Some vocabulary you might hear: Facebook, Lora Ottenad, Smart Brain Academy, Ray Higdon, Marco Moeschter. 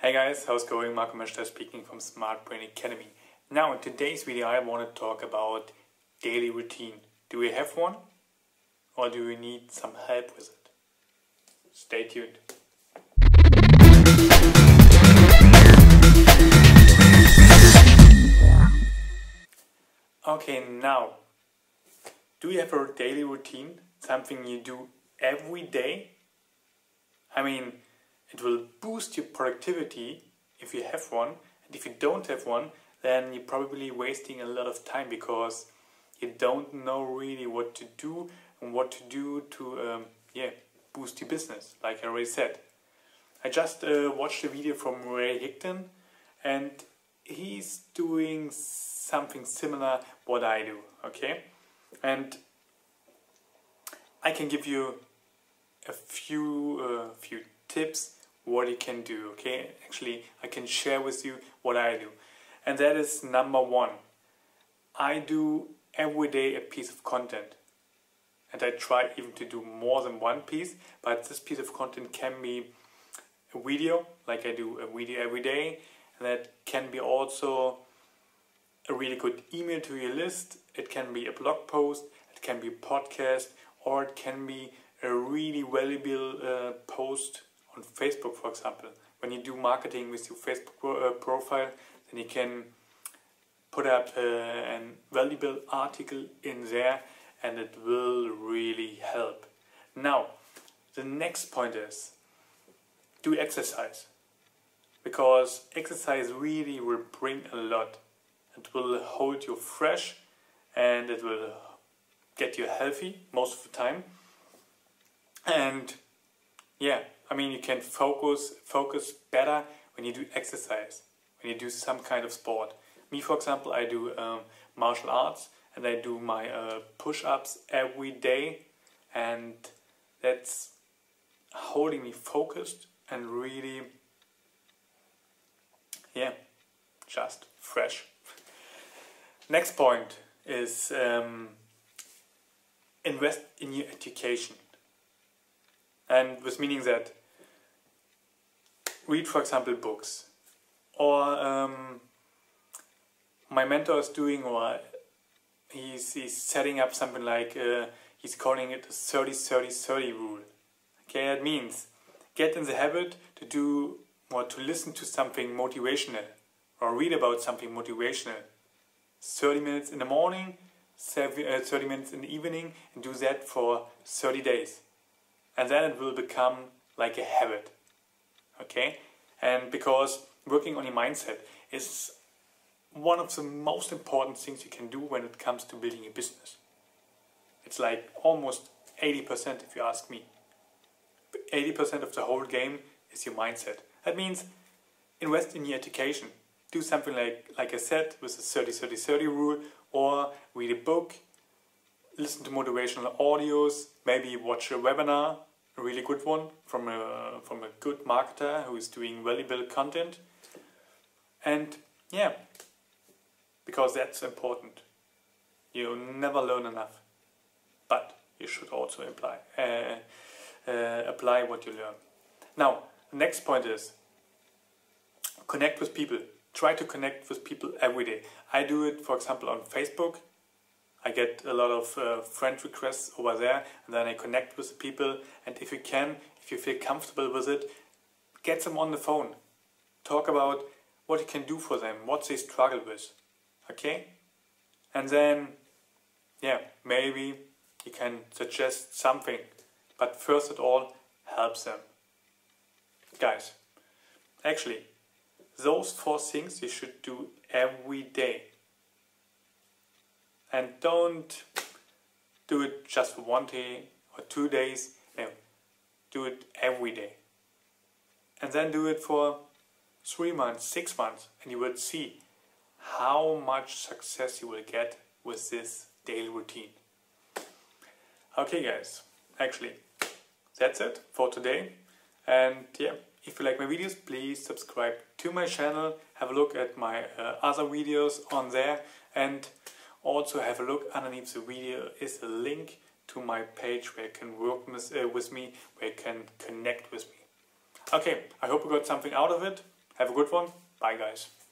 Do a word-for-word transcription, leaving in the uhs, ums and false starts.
Hey guys, how's it going? Marco Moeschter speaking from Smart Brain Academy. Now in today's video I want to talk about daily routine. Do we have one? Or do we need some help with it? Stay tuned. Okay, now, do you have a daily routine? Something you do every day? I mean, it will boost your productivity if you have one, and if you don't have one, then you're probably wasting a lot of time because you don't know really what to do and what to do to um, yeah, boost your business, like I already said. I just uh, watched a video from Ray Higdon, and he's doing something similar what I do, okay? And I can give you a few, uh, few tips what you can do, okay? Actually, I can share with you what I do. And that is number one. I do every day a piece of content. And I try even to do more than one piece, but this piece of content can be a video, like I do a video every day. And that can be also a really good email to your list. It can be a blog post, it can be a podcast, or it can be a really valuable uh, post on Facebook, for example. When you do marketing with your Facebook pro uh, profile, then you can put up uh, a valuable article in there, and it will really help. Now, the next point is, do exercise. Because exercise really will bring a lot. It will hold you fresh, and it will get you healthy most of the time. And yeah, I mean, you can focus focus better when you do exercise, when you do some kind of sport. Me, for example, I do um, martial arts, and I do my uh, push-ups every day, and that's holding me focused and really, yeah, just fresh. Next point is um, invest in your education. And with meaning that, read, for example, books. Or um, my mentor is doing, or he's, he's setting up something like, uh, he's calling it a thirty thirty thirty rule. Okay, that means get in the habit to do, or to listen to something motivational, or read about something motivational. thirty minutes in the morning, thirty minutes in the evening, and do that for thirty days. And then it will become like a habit, okay? And because working on your mindset is one of the most important things you can do when it comes to building a business. It's like almost eighty percent if you ask me. eighty percent of the whole game is your mindset. That means invest in your education. Do something like, like I said, with the thirty thirty thirty rule, or read a book, listen to motivational audios, maybe watch a webinar, a really good one from a, from a good marketer who is doing valuable content. And yeah, because that's important. You never learn enough, but you should also apply, uh, uh, apply what you learn. Now, the next point is, connect with people. Try to connect with people every day. I do it, for example, on Facebook. I get a lot of uh, friend requests over there, and then I connect with people, and if you can, if you feel comfortable with it, get them on the phone. Talk about what you can do for them, what they struggle with, okay? And then, yeah, maybe you can suggest something, but first of all, help them. Guys, actually, those four things you should do every day. And don't do it just for one day or two days, no, do it every day. And then do it for three months, six months, and you will see how much success you will get with this daily routine. Okay guys, actually, that's it for today. And yeah, if you like my videos, please subscribe to my channel, have a look at my uh, other videos on there, and also have a look underneath the video is a link to my page where you can work with, uh, with me, where you can connect with me. Okay, I hope you got something out of it. Have a good one. Bye guys.